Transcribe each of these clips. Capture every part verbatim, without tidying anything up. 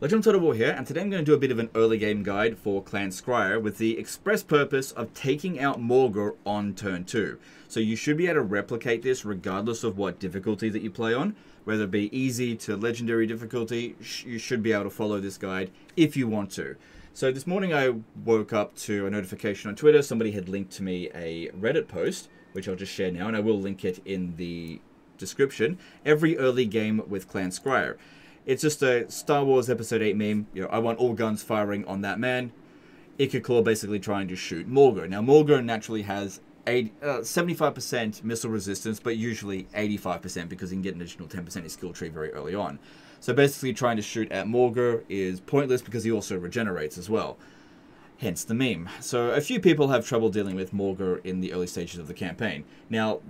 Let's jump Total War here, and today I'm going to do a bit of an early game guide for Clan Skryre with the express purpose of taking out Morghur on turn two. So you should be able to replicate this regardless of what difficulty that you play on. Whether it be easy to legendary difficulty, you should be able to follow this guide if you want to. So this morning I woke up to a notification on Twitter. Somebody had linked to me a Reddit post, which I'll just share now, and I will link it in the description. Every early game with Clan Skryre. It's just a Star Wars Episode eight meme. You know, I want all guns firing on that man. Ikit Claw basically trying to shoot Morghur. Now, Morghur naturally has seventy-five percent missile resistance, but usually eighty-five percent because he can get an additional ten percent of his skill tree very early on. So basically trying to shoot at Morghur is pointless because he also regenerates as well. Hence the meme. So a few people have trouble dealing with Morghur in the early stages of the campaign. Now,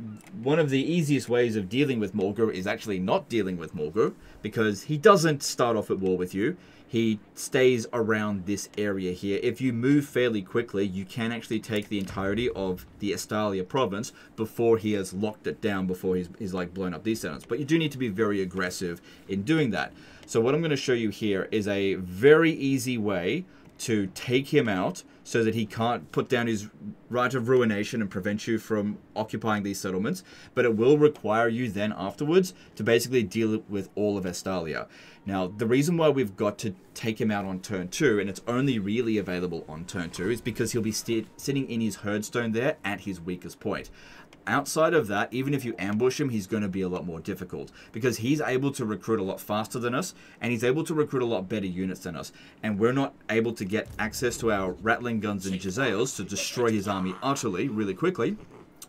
one of the easiest ways of dealing with Morghur is actually not dealing with Morghur, because he doesn't start off at war with you. He stays around this area here. If you move fairly quickly, you can actually take the entirety of the Estalia province before he has locked it down, before he's, he's like blown up these settlements. But you do need to be very aggressive in doing that. So what I'm going to show you here is a very easy way to take him out so that he can't put down his Rite of Ruination and prevent you from occupying these settlements, but it will require you then afterwards to basically deal with all of Estalia. Now, the reason why we've got to take him out on turn two, and it's only really available on turn two, is because he'll be sitting in his Herdstone there at his weakest point. Outside of that, even if you ambush him, he's going to be a lot more difficult because he's able to recruit a lot faster than us, and he's able to recruit a lot better units than us, and we're not able to get access to our Rattling Guns and Jezzails to destroy his army utterly really quickly.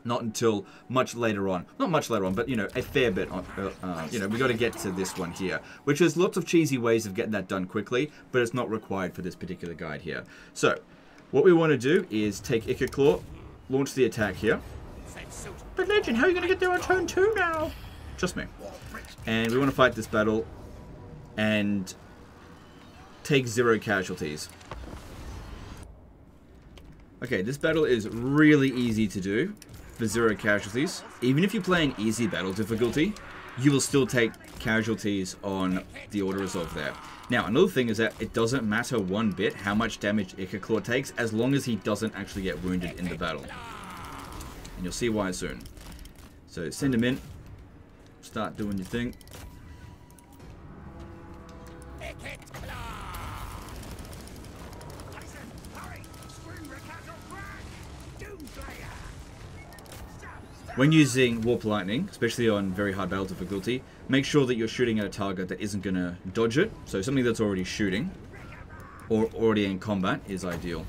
Not until much later on. Not much later on, but, you know, a fair bit on, uh, uh, you know, we got to get to this one here, which is lots of cheesy ways of getting that done quickly, but it's not required for this particular guide here. So, what we want to do is take Ikit Claw, launch the attack here. But Legend, how are you going to get there on turn two now? Trust me. And we want to fight this battle and take zero casualties. Okay, this battle is really easy to do. For zero casualties. Even if you play an easy battle difficulty, you will still take casualties on the auto resolve there. Now, another thing is that it doesn't matter one bit how much damage Ikit Claw takes as long as he doesn't actually get wounded in the battle. And you'll see why soon. So send him in. Start doing your thing. When using Warp Lightning, especially on very high battle difficulty, make sure that you're shooting at a target that isn't going to dodge it. So something that's already shooting or already in combat is ideal.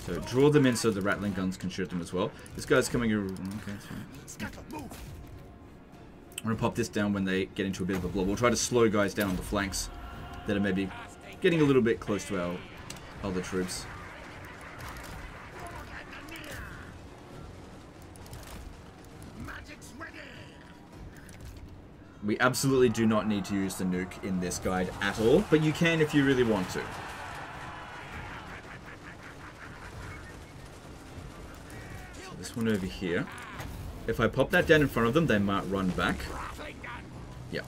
So draw them in so the Rattling Guns can shoot them as well. This guy's coming in. Okay, that's fine. I'm going to pop this down when they get into a bit of a blob. We'll try to slow guys down on the flanks that are maybe getting a little bit close to our other troops. We absolutely do not need to use the nuke in this guide at all, but you can if you really want to. This one over here. If I pop that down in front of them, they might run back. Yeah.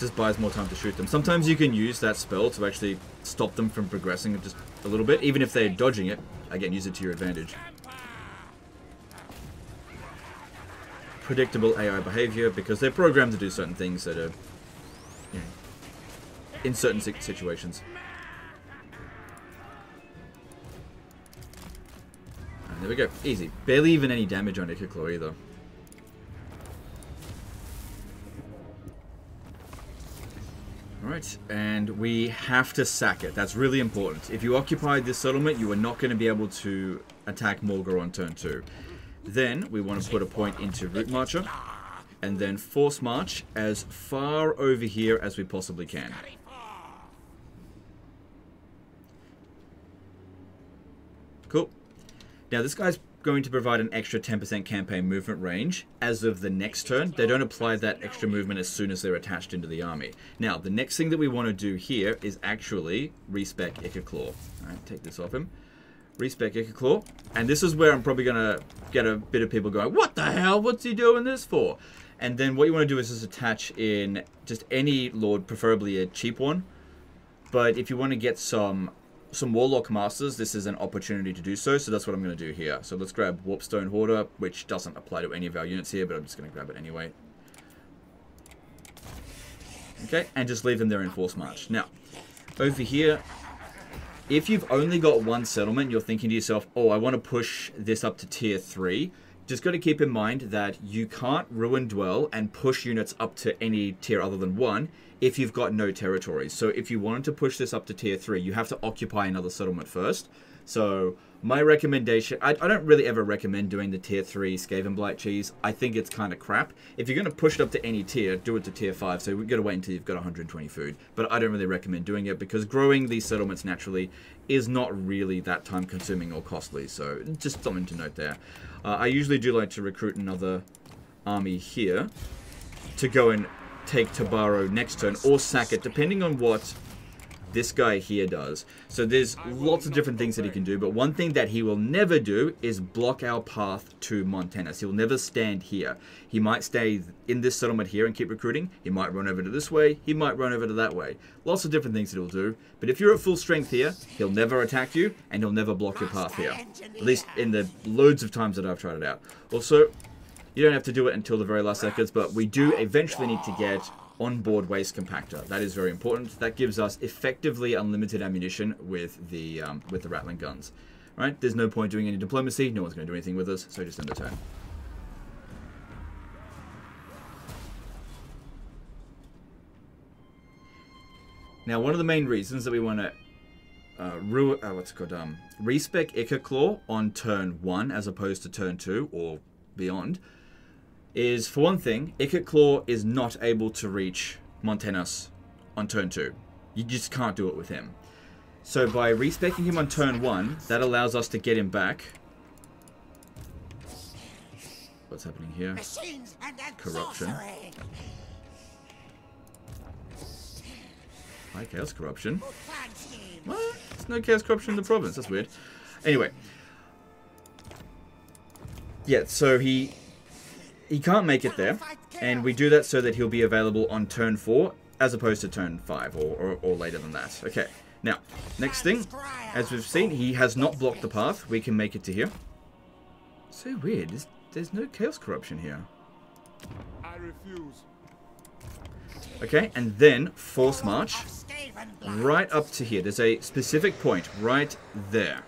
Just buys more time to shoot them. Sometimes you can use that spell to actually stop them from progressing just a little bit. Even if they're dodging it, again, use it to your advantage. Predictable A I behavior because they're programmed to do certain things that are, you know, in certain situations. There we go. Easy. Barely even any damage on Ikit Claw either. Alright, and we have to sack it. That's really important. If you occupy this settlement, you are not going to be able to attack Morghur on turn two. Then, we want to put a point into Root Marcher, and then Force March as far over here as we possibly can. Cool. Now, this guy's going to provide an extra ten percent campaign movement range as of the next turn. They don't apply that extra movement as soon as they're attached into the army. Now, the next thing that we want to do here is actually respec Ikit Claw. All right, take this off him. Respec Ikit Claw. And this is where I'm probably going to get a bit of people going, what the hell? What's he doing this for? And then what you want to do is just attach in just any Lord, preferably a cheap one. But if you want to get some some Warlock Masters, this is an opportunity to do so. So that's what I'm going to do here. So let's grab Warpstone Hoarder, which doesn't apply to any of our units here, but I'm just going to grab it anyway. Okay, and just leave them there in Force March. Now, over here, if you've only got one settlement, you're thinking to yourself, oh, I want to push this up to tier three. Just got to keep in mind that you can't ruin dwell and push units up to any tier other than one if you've got no territories. So if you wanted to push this up to tier three, you have to occupy another settlement first. So my recommendation, I, I don't really ever recommend doing the tier three Skavenblight cheese. I think it's kind of crap. If you're going to push it up to any tier, do it to tier five. So we've got to wait until you've got one hundred twenty food. But I don't really recommend doing it because growing these settlements naturally is not really that time consuming or costly. So just something to note there. Uh, I usually do like to recruit another army here to go and take Tabarro next turn or sack it, depending on what this guy here does. So there's lots of different things that he can do, but one thing that he will never do is block our path to Montana. So he'll never stand here. He might stay in this settlement here and keep recruiting. He might run over to this way. He might run over to that way. Lots of different things that he'll do. But if you're at full strength here, he'll never attack you and he'll never block your path here. At least in the loads of times that I've tried it out. Also, you don't have to do it until the very last seconds, but we do eventually need to get onboard waste compactor. That is very important. That gives us effectively unlimited ammunition with the um, with the rattling guns. Right? There's no point doing any diplomacy. No one's going to do anything with us, so just end the turn. Now, one of the main reasons that we want to uh, ruin uh, what's it called um, respec Ikit Claw on turn one as opposed to turn two or beyond. Is, for one thing, Ikit Claw is not able to reach Montanus on turn two. You just can't do it with him. So by respecing him on turn one, that allows us to get him back. What's happening here? Corruption. High Chaos Corruption. What? There's no Chaos Corruption in the province. That's weird. Anyway. Yeah, so he... He can't make it there, and we do that so that he'll be available on turn four as opposed to turn five or, or, or later than that. Okay, now, next thing, as we've seen, he has not blocked the path. We can make it to here. So weird. There's, there's no Chaos Corruption here. I refuse. Okay, and then Force March right up to here. There's a specific point right there.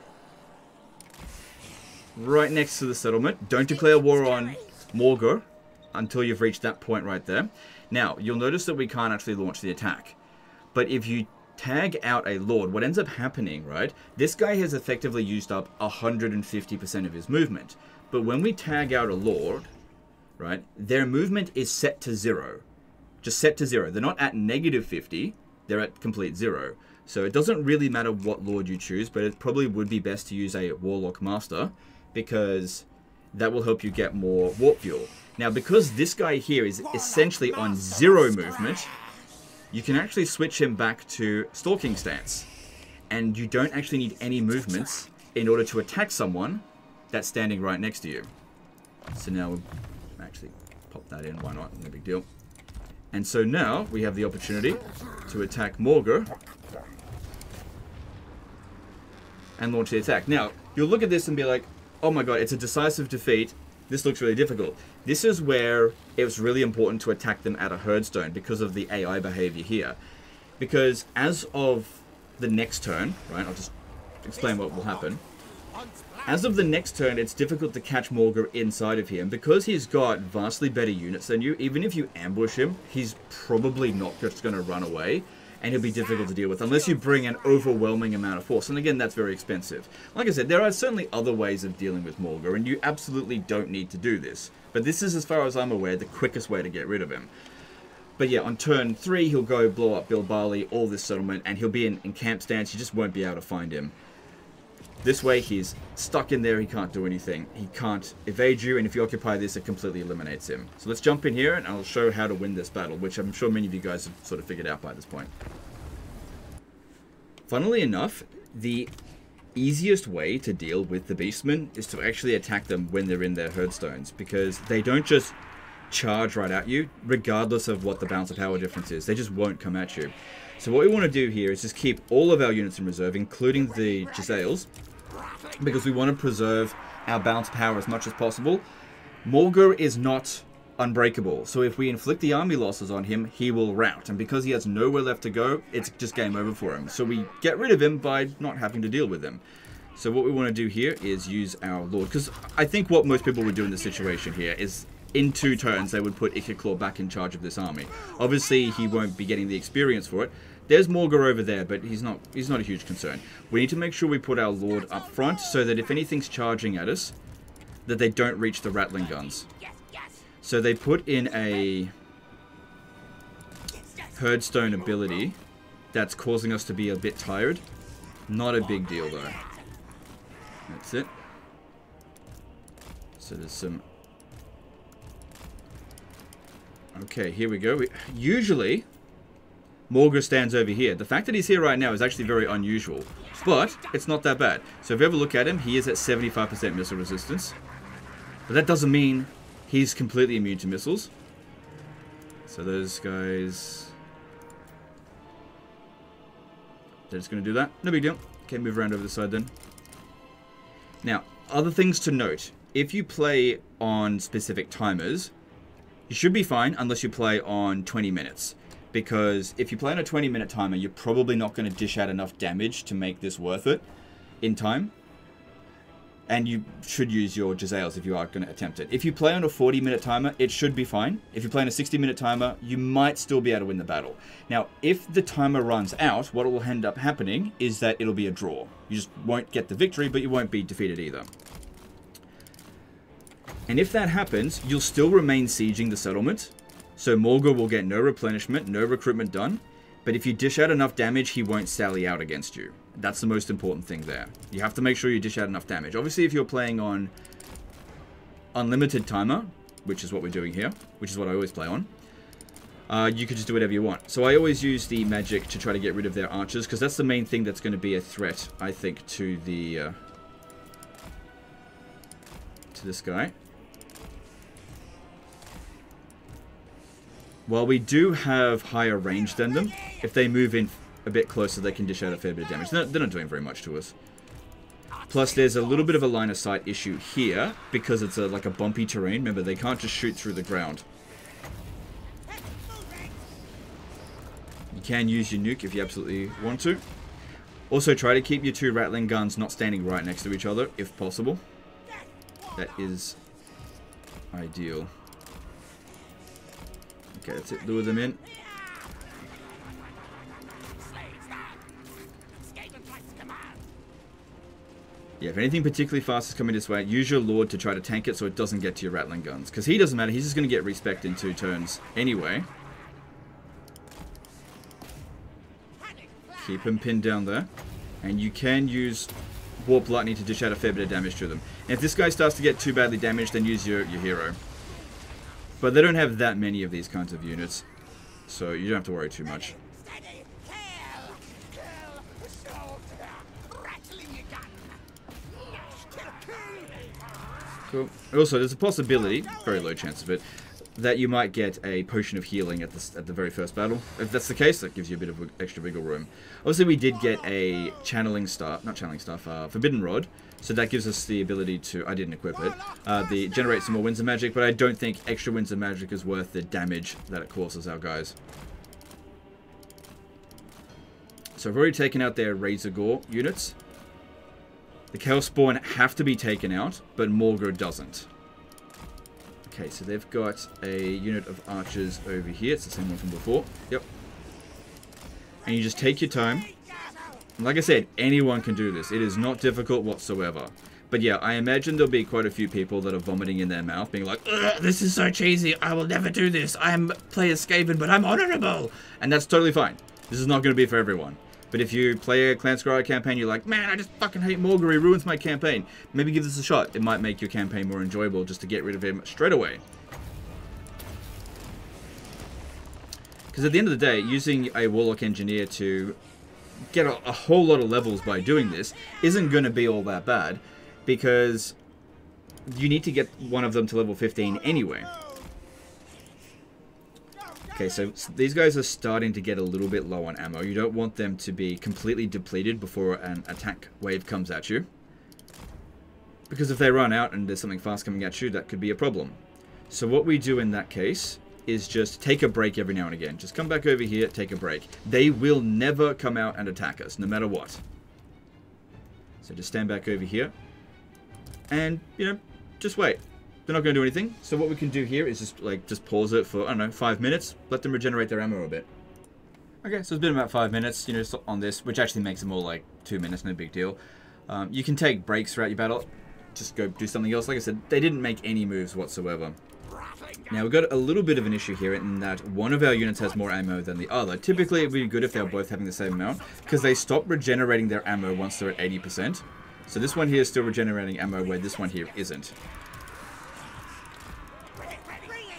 Right next to the settlement. Don't declare war on Morghur until you've reached that point right there. Now, you'll notice that we can't actually launch the attack. But if you tag out a Lord, what ends up happening, right? This guy has effectively used up one hundred fifty percent of his movement. But when we tag out a Lord, right, their movement is set to zero. Just set to zero. They're not at negative fifty. They're at complete zero. So it doesn't really matter what Lord you choose, but it probably would be best to use a Warlock Master because that will help you get more warp fuel. Now, because this guy here is essentially on zero movement, you can actually switch him back to stalking stance. And you don't actually need any movements in order to attack someone that's standing right next to you. So now we'll actually pop that in. Why not? No big deal. And so now we have the opportunity to attack Morghur and launch the attack. Now, you'll look at this and be like, oh my god, it's a decisive defeat. This looks really difficult. This is where it was really important to attack them at a Herdstone because of the A I behavior here. Because as of the next turn, right, I'll just explain what will happen. As of the next turn, it's difficult to catch Morghur inside of here. And because he's got vastly better units than you, even if you ambush him, he's probably not just going to run away. And it'll be difficult to deal with unless you bring an overwhelming amount of force. And again, that's very expensive. Like I said, there are certainly other ways of dealing with Morghur, and you absolutely don't need to do this. But this is, as far as I'm aware, the quickest way to get rid of him. But yeah, on turn three, he'll go blow up Bilbali, all this settlement, and he'll be in, in camp stance. You just won't be able to find him. This way, he's stuck in there. He can't do anything. He can't evade you, and if you occupy this, it completely eliminates him. So let's jump in here, and I'll show how to win this battle, which I'm sure many of you guys have sort of figured out by this point. Funnily enough, the easiest way to deal with the beastmen is to actually attack them when they're in their herdstones, because they don't just charge right at you, regardless of what the balance of power difference is. They just won't come at you. So what we want to do here is just keep all of our units in reserve, including the Jezzails, because we want to preserve our balance of power as much as possible. Morghur is not unbreakable, so if we inflict the army losses on him, he will rout, and because he has nowhere left to go, it's just game over for him. So we get rid of him by not having to deal with him. So what we want to do here is use our Lord, because I think what most people would do in this situation here is in two turns they would put Ikit Claw back in charge of this army. Obviously he won't be getting the experience for it. There's Morghur over there, but he's not he's not a huge concern. We need to make sure we put our Lord up front so that if anything's charging at us, that they don't reach the Rattling Guns. So they put in a Herdstone ability that's causing us to be a bit tired. Not a big deal though. That's it. So there's some... Okay, here we go. We... Usually, Morghur stands over here. The fact that he's here right now is actually very unusual. But it's not that bad. So if you ever look at him, he is at seventy-five percent missile resistance. But that doesn't mean... he's completely immune to missiles. So those guys... they're just going to do that. No big deal. Okay, move around over the side then. Now, other things to note. If you play on specific timers, you should be fine unless you play on twenty minutes. Because if you play on a twenty minute timer, you're probably not going to dish out enough damage to make this worth it in time. And you should use your Jezzails if you are going to attempt it. If you play on a forty minute timer, it should be fine. If you play on a sixty minute timer, you might still be able to win the battle. Now, if the timer runs out, what will end up happening is that it'll be a draw. You just won't get the victory, but you won't be defeated either. And if that happens, you'll still remain sieging the settlement. So Morghur will get no replenishment, no recruitment done. But if you dish out enough damage, he won't sally out against you. That's the most important thing there. You have to make sure you dish out enough damage. Obviously, if you're playing on unlimited timer, which is what we're doing here, which is what I always play on, uh, you could just do whatever you want. So I always use the magic to try to get rid of their archers, because that's the main thing that's going to be a threat, I think, to the uh, to this guy. While we do have higher range than them, if they move in a bit closer, they can dish out a fair bit of damage. They're not, they're not doing very much to us. Plus, there's a little bit of a line of sight issue here, because it's a, like a bumpy terrain. Remember, they can't just shoot through the ground. You can use your nuke if you absolutely want to. Also, try to keep your two Rattling Guns not standing right next to each other, if possible. That is ideal. Okay, that's it. Lure them in. Yeah, if anything particularly fast is coming this way, use your Lord to try to tank it so it doesn't get to your Rattling Guns. Because he doesn't matter, he's just going to get respect in two turns anyway. Keep him pinned down there. And you can use Warp Lightning to dish out a fair bit of damage to them. And if this guy starts to get too badly damaged, then use your, your hero. But they don't have that many of these kinds of units, so you don't have to worry too much. Cool. Also, there's a possibility, very low chance of it, that you might get a potion of healing at the, at the very first battle. If that's the case, that gives you a bit of extra wiggle room. Obviously, we did get a channeling star, not channeling stuff, uh, Forbidden Rod. So that gives us the ability to, I didn't equip it, uh, the generate some more winds of magic, but I don't think extra winds of magic is worth the damage that it causes our guys. So I've already taken out their Razor Gore units. The Chaospawn have to be taken out, but Morghur doesn't. Okay, so they've got a unit of archers over here. It's the same one from before. Yep. And you just take your time. Like I said, anyone can do this. It is not difficult whatsoever. But yeah, I imagine there'll be quite a few people that are vomiting in their mouth, being like, ugh, this is so cheesy. I will never do this. I am play as Skaven, but I'm honorable. And that's totally fine. This is not going to be for everyone. But if you play a Clan Skryre campaign, you're like, man, I just fucking hate Morghur, he ruins my campaign. Maybe give this a shot. It might make your campaign more enjoyable just to get rid of him straight away. Because at the end of the day, using a Warlock Engineer to get a, a whole lot of levels by doing this isn't going to be all that bad. Because you need to get one of them to level fifteen anyway. Okay, so these guys are starting to get a little bit low on ammo. You don't want them to be completely depleted before an attack wave comes at you, because if they run out and there's something fast coming at you, that could be a problem. So what we do in that case is just take a break every now and again. Just come back over here, take a break. They will never come out and attack us, no matter what. So just stand back over here and, you know, just wait. They're not going to do anything. So what we can do here is just, like, just pause it for, I don't know, five minutes. Let them regenerate their ammo a bit. Okay, so it's been about five minutes, you know, on this, which actually makes it more like two minutes, no big deal. Um, you can take breaks throughout your battle. Just go do something else. Like I said, they didn't make any moves whatsoever. Now, we've got a little bit of an issue here in that one of our units has more ammo than the other. Typically, it would be good if they were both having the same amount, because they stop regenerating their ammo once they're at eighty percent. So this one here is still regenerating ammo where this one here isn't.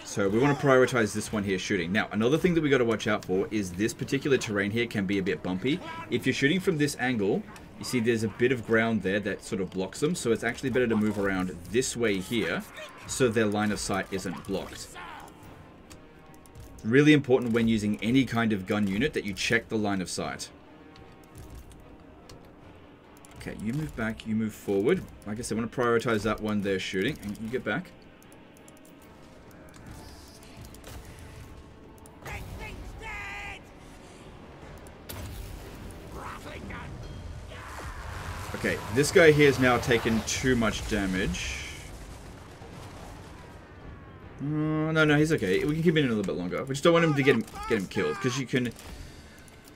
So we want to prioritize this one here shooting. Now, another thing that we got to watch out for is this particular terrain here can be a bit bumpy. If you're shooting from this angle, you see there's a bit of ground there that sort of blocks them. So it's actually better to move around this way here so their line of sight isn't blocked. Really important when using any kind of gun unit that you check the line of sight. Okay, you move back, you move forward. Like I said, I want to prioritize that one there shooting. And you get back. Okay, this guy here has now taken too much damage. Mm, no, no, he's okay. We can keep him in a little bit longer. We just don't want him to get him, get him killed. Because you can...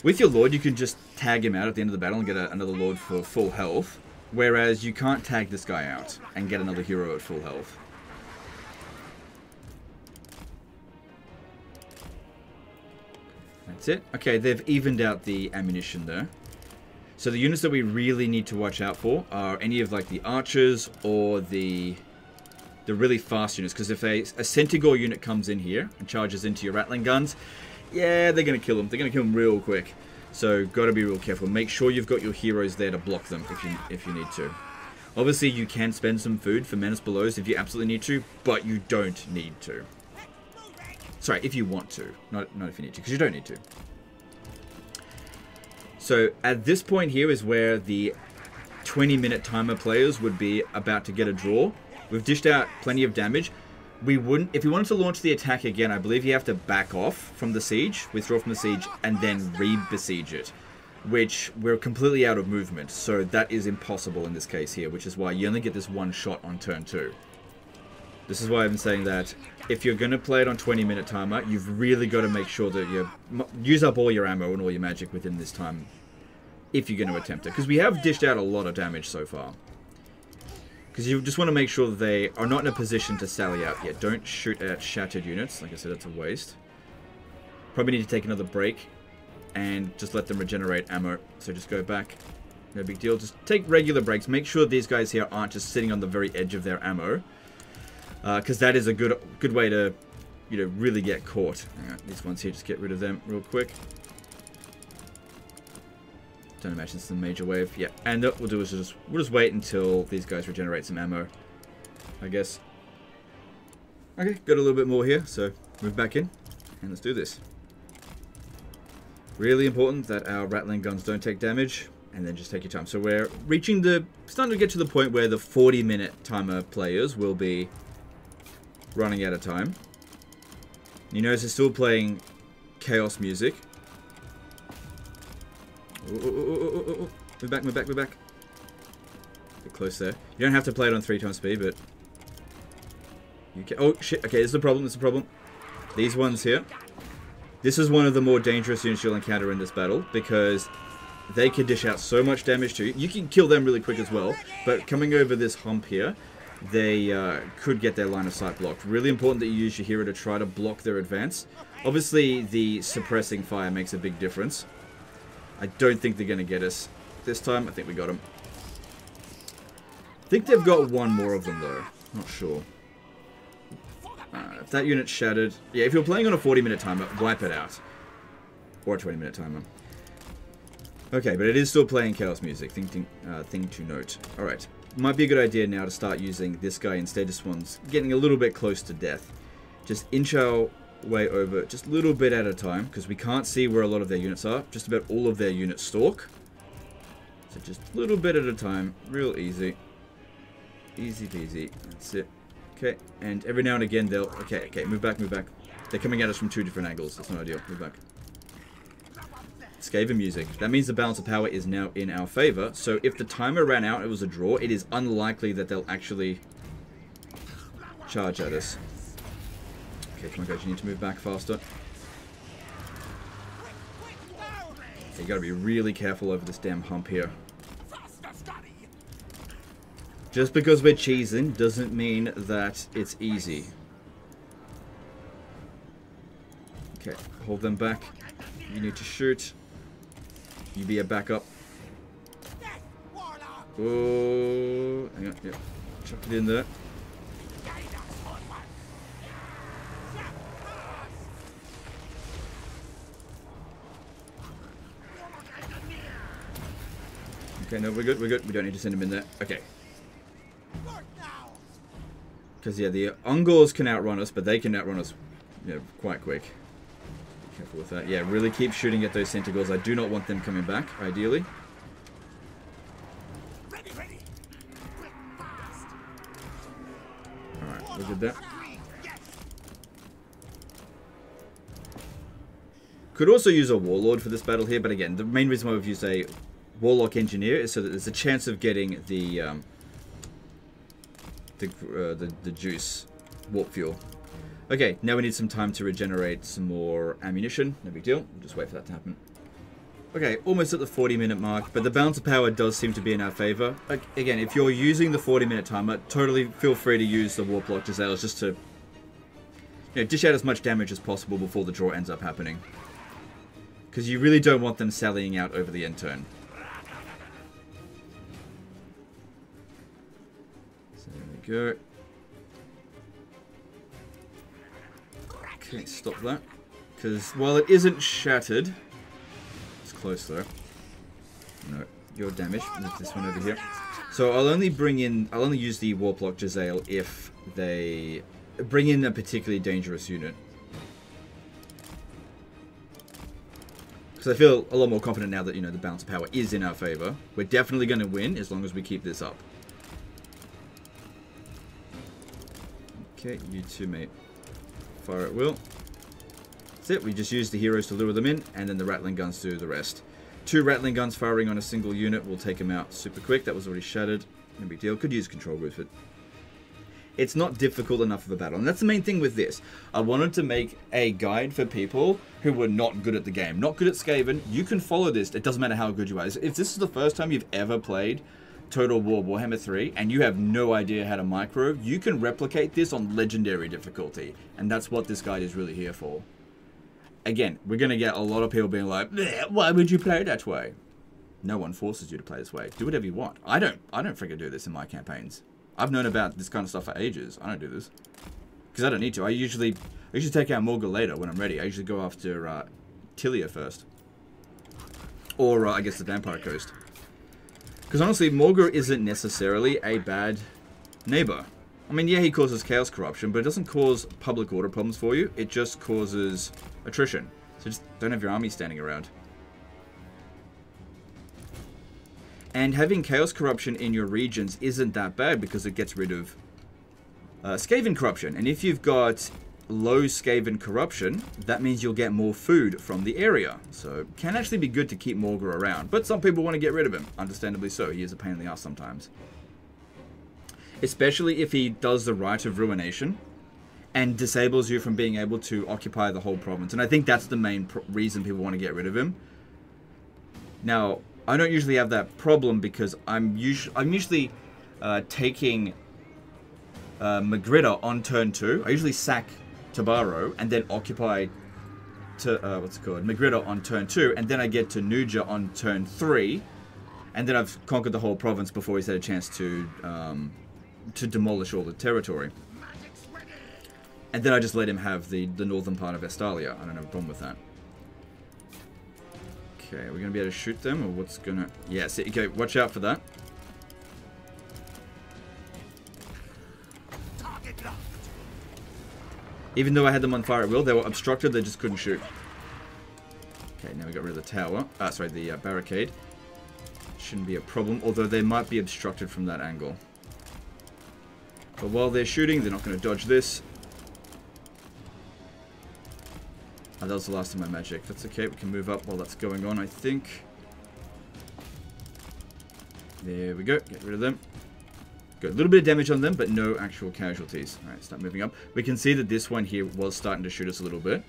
With your Lord, you can just tag him out at the end of the battle and get a, another Lord for full health. Whereas you can't tag this guy out and get another hero at full health. That's it. Okay, they've evened out the ammunition there. So the units that we really need to watch out for are any of like the archers or the the really fast units. Because if a, a Centigor unit comes in here and charges into your Rattling Guns, yeah, they're going to kill them. They're going to kill them real quick. So got to be real careful. Make sure you've got your heroes there to block them if you, if you need to. Obviously, you can spend some food for Menace Belows if you absolutely need to, but you don't need to. Sorry, if you want to. Not, not if you need to, because you don't need to. So at this point here is where the twenty minute timer players would be about to get a draw. We've dished out plenty of damage. We wouldn't, if you wanted to launch the attack again, I believe you have to back off from the siege, withdraw from the siege, and then re-besiege it, which we're completely out of movement. So that is impossible in this case here, which is why you only get this one shot on turn two. This is why I've been saying that if you're going to play it on twenty minute timer, you've really got to make sure that you use up all your ammo and all your magic within this time. If you're going to attempt it, because we have dished out a lot of damage so far. Because you just want to make sure that they are not in a position to sally out yet. Don't shoot at shattered units. Like I said, it's a waste. Probably need to take another break and just let them regenerate ammo. So just go back. No big deal. Just take regular breaks. Make sure these guys here aren't just sitting on the very edge of their ammo. Because uh, that is a good good way to, you know, really get caught. All right, these ones here, just get rid of them real quick. Don't imagine it's a major wave. Yeah, and what we'll do is just we'll just wait until these guys regenerate some ammo, I guess. Okay, got a little bit more here, so move back in, and let's do this. Really important that our Rattling Guns don't take damage, and then just take your time. So we're reaching the starting to get to the point where the forty minute timer players will be running out of time. You notice it's still playing chaos music. Ooh, ooh, ooh, ooh, ooh, ooh. Move back, move back, move back. A bit close there. You don't have to play it on three times speed, but... you can. Oh, shit. Okay, this is the problem, this is the problem. These ones here. This is one of the more dangerous units you'll encounter in this battle, because they can dish out so much damage to you. You can kill them really quick as well, but coming over this hump here, they uh, could get their line of sight blocked. Really important that you use your hero to try to block their advance. Obviously, the suppressing fire makes a big difference. I don't think they're going to get us this time. I think we got them. I think they've got one more of them, though. Not sure. Uh, if that unit's shattered... Yeah, if you're playing on a forty minute timer, wipe it out. Or a twenty minute timer. Okay, but it is still playing chaos music. Thing to, uh, thing to note. Alright. Might be a good idea now to start using this guy instead. This one's getting a little bit close to death. Just inch our way over just a little bit at a time, because we can't see where a lot of their units are. Just about all of their units stalk. So just a little bit at a time. Real easy. Easy peasy. That's it. Okay. And every now and again they'll... Okay, okay. Move back, move back. They're coming at us from two different angles. That's not ideal. Move back. Skaven music. That means the balance of power is now in our favor. So if the timer ran out, it was a draw. It is unlikely that they'll actually charge at us. Okay, come on guys, you need to move back faster. So you gotta be really careful over this damn hump here. Just because we're cheesing doesn't mean that it's easy. Okay, hold them back. You need to shoot. You be a backup. Oh, hang on, yeah. Chuck it in there. Okay, no, we're good, we're good. We don't need to send him in there. Okay. Because, yeah, the Ungors can outrun us, but they can outrun us you know, quite quick. Careful with that. Yeah, really keep shooting at those Centigors. I do not want them coming back, ideally. Alright, we did that. Could also use a Warlord for this battle here, but again, the main reason why we've used a Warlock Engineer is so that there's a chance of getting the um, the, uh, the the juice warp fuel. Okay, now we need some time to regenerate some more ammunition. No big deal. We'll just wait for that to happen. Okay, almost at the forty minute mark, but the balance of power does seem to be in our favor. Again, if you're using the forty minute timer, totally feel free to use the Warplock Jezzails just to you know, dish out as much damage as possible before the draw ends up happening. Because you really don't want them sallying out over the end turn. Go. Okay, stop that. Because while it isn't shattered, it's close though. No, you're damaged. Move this one over here. So I'll only bring in, I'll only use the Warplock Jezzail if they bring in a particularly dangerous unit. Because I feel a lot more confident now that you know the balance of power is in our favor. We're definitely going to win as long as we keep this up. Okay, you too, mate. Fire at will. That's it. We just use the heroes to lure them in, and then the Rattling Guns do the rest. Two Rattling Guns firing on a single unit will take them out super quick. That was already shattered. No big deal. Could use Control with it. It's not difficult enough of a battle, and that's the main thing with this. I wanted to make a guide for people who were not good at the game. Not good at Skaven. You can follow this. It doesn't matter how good you are. If this is the first time you've ever played Total War Warhammer three, and you have no idea how to micro, you can replicate this on legendary difficulty. And that's what this guide is really here for. Again, we're going to get a lot of people being like, why would you play that way? No one forces you to play this way. Do whatever you want. I don't I don't freaking do this in my campaigns. I've known about this kind of stuff for ages. I don't do this. Because I don't need to. I usually I usually take out Morghur later when I'm ready. I usually go after uh, Tilia first. Or, uh, I guess, the Vampire Coast. Because honestly, Morghur isn't necessarily a bad neighbor. I mean, yeah, he causes chaos corruption, but it doesn't cause public order problems for you. It just causes attrition. So just don't have your army standing around. And having chaos corruption in your regions isn't that bad because it gets rid of uh, Skaven corruption. And if you've got low Skaven corruption, that means you'll get more food from the area. So, can actually be good to keep Morghur around. But some people want to get rid of him. Understandably so. He is a pain in the ass sometimes. Especially if he does the Rite of Ruination and disables you from being able to occupy the whole province. And I think that's the main pr reason people want to get rid of him. Now, I don't usually have that problem because I'm, usu I'm usually uh, taking uh, Magrida on turn two. I usually sack Tabarro, and then occupy to, uh, what's it called? Magrida on turn two, and then I get to Nuja on turn three, and then I've conquered the whole province before he's had a chance to um, to demolish all the territory. And then I just let him have the, the northern part of Estalia. I don't have a problem with that. Okay, are we going to be able to shoot them, or what's going to... Yeah, see, okay, watch out for that. Even though I had them on fire at will, they were obstructed, they just couldn't shoot. Okay, now we got rid of the tower. Ah, sorry, the uh, barricade. Shouldn't be a problem, although they might be obstructed from that angle. But while they're shooting, they're not going to dodge this. Oh, that was the last of my magic. That's okay, we can move up while that's going on, I think. There we go, get rid of them. Good, a little bit of damage on them, but no actual casualties. Alright, start moving up. We can see that this one here was starting to shoot us a little bit.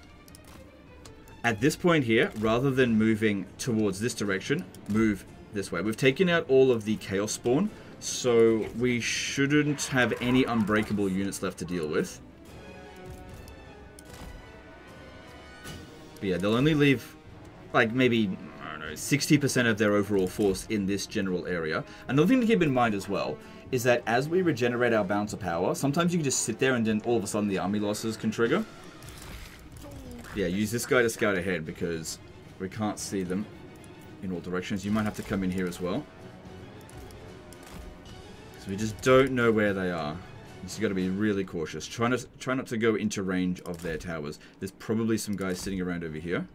At this point here, rather than moving towards this direction, move this way. We've taken out all of the Chaos Spawn, so we shouldn't have any unbreakable units left to deal with. But yeah, they'll only leave, like, maybe, I don't know, sixty percent of their overall force in this general area. Another thing to keep in mind as well is that as we regenerate our bouncer power, sometimes you can just sit there and then all of a sudden the army losses can trigger. Yeah, use this guy to scout ahead because we can't see them in all directions. You might have to come in here as well. So we just don't know where they are. So you got to be really cautious. Try not, try not to go into range of their towers. There's probably some guys sitting around over here.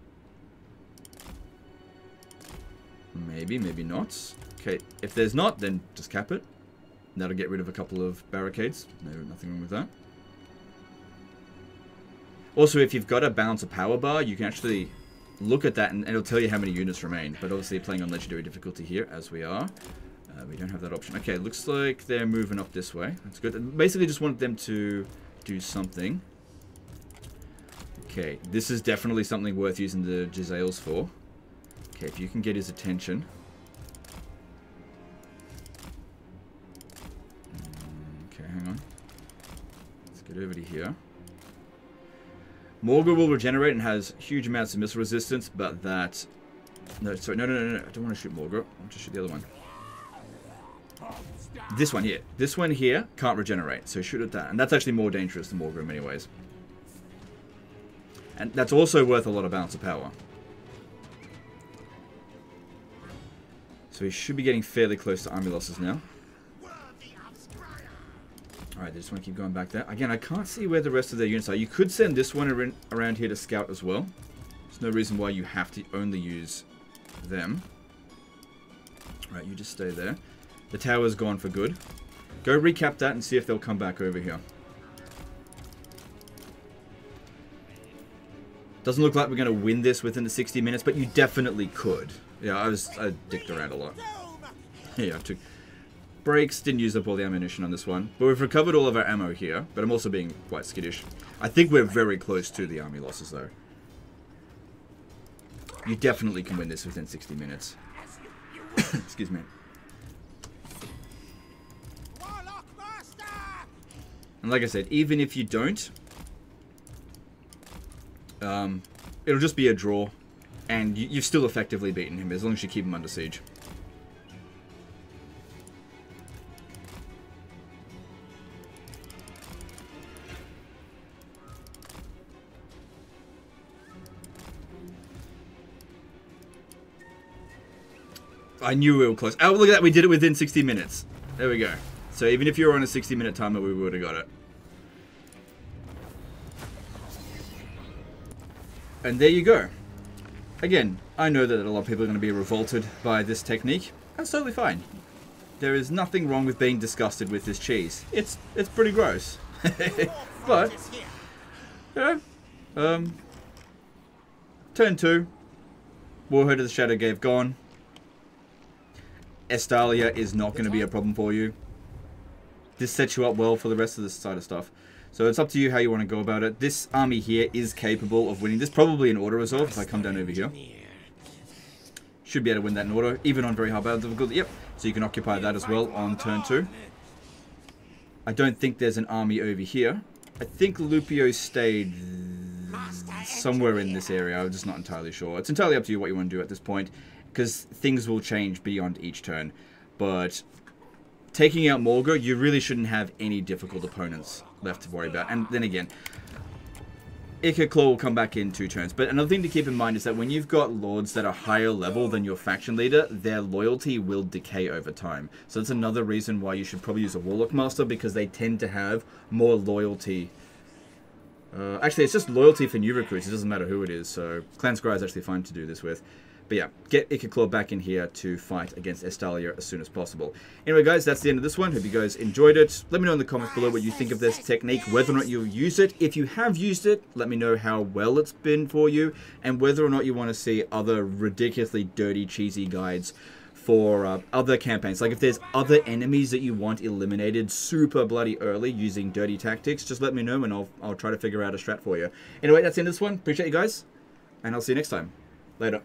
Maybe, maybe not. Okay, if there's not, then just cap it. That'll get rid of a couple of barricades. No, nothing wrong with that. Also, if you've got a bouncer power bar, you can actually look at that and, and it'll tell you how many units remain. But obviously playing on legendary difficulty here, as we are. Uh, we don't have that option. Okay, looks like they're moving up this way. That's good. Basically just want them to do something. Okay, this is definitely something worth using the Jezzails for. Okay, if you can get his attention. Okay, hang on. Let's get over to here. Morghur will regenerate and has huge amounts of missile resistance, but that... No, sorry, no, no, no, no, I don't want to shoot Morghur. I want to shoot the other one. This one here. This one here can't regenerate, so shoot at that. And that's actually more dangerous than Morghur in many ways. And that's also worth a lot of bouncer power. So we should be getting fairly close to army losses now. Alright, they just want to keep going back there. Again, I can't see where the rest of their units are. You could send this one around here to scout as well. There's no reason why you have to only use them. Alright, you just stay there. The tower's gone for good. Go recap that and see if they'll come back over here. Doesn't look like we're going to win this within the sixty minutes, but you definitely could. Yeah, I was I dicked around a lot. Yeah, I took... breaks, didn't use up all the ammunition on this one, but we've recovered all of our ammo here, but I'm also being quite skittish. I think we're very close to the army losses though. You definitely can win this within sixty minutes. Excuse me. Warlock Master! And like I said, even if you don't, um, it'll just be a draw, and you, you've still effectively beaten him as long as you keep him under siege. I knew we were close. Oh, look at that. We did it within sixty minutes. There we go. So even if you were on a sixty minute timer, we would have got it. And there you go. Again, I know that a lot of people are going to be revolted by this technique. That's totally fine. There is nothing wrong with being disgusted with this cheese. It's it's pretty gross. But, you know, um, turn two. Warherd of the Shadow Gave gone. Estalia is not going to be a problem for you. This sets you up well for the rest of this side of stuff. So it's up to you how you want to go about it. This army here is capable of winning. This probably an auto resolve if I come down over here. Should be able to win that in auto, even on very hard battle difficulty. Yep, so you can occupy that as well on turn two. I don't think there's an army over here. I think Lupio stayed somewhere in this area. I'm just not entirely sure. It's entirely up to you what you want to do at this point, because things will change beyond each turn. But taking out Morghur, you really shouldn't have any difficult opponents left to worry about. And then again, Ikit Claw will come back in two turns. But another thing to keep in mind is that when you've got lords that are higher level than your faction leader, their loyalty will decay over time. So that's another reason why you should probably use a Warlock Master, because they tend to have more loyalty Uh, actually, it's just loyalty for new recruits. It doesn't matter who it is, so Clan Skryre is actually fine to do this with. But yeah, get Ikit Claw back in here to fight against Estalia as soon as possible. Anyway, guys, that's the end of this one. Hope you guys enjoyed it. Let me know in the comments below what you think of this technique, whether or not you'll use it. If you have used it, let me know how well it's been for you, and whether or not you want to see other ridiculously dirty, cheesy guides for uh, other campaigns. Like, if there's other enemies that you want eliminated super bloody early using dirty tactics, just let me know, and I'll, I'll try to figure out a strat for you. Anyway, that's the end of this one. Appreciate you guys, and I'll see you next time. Later.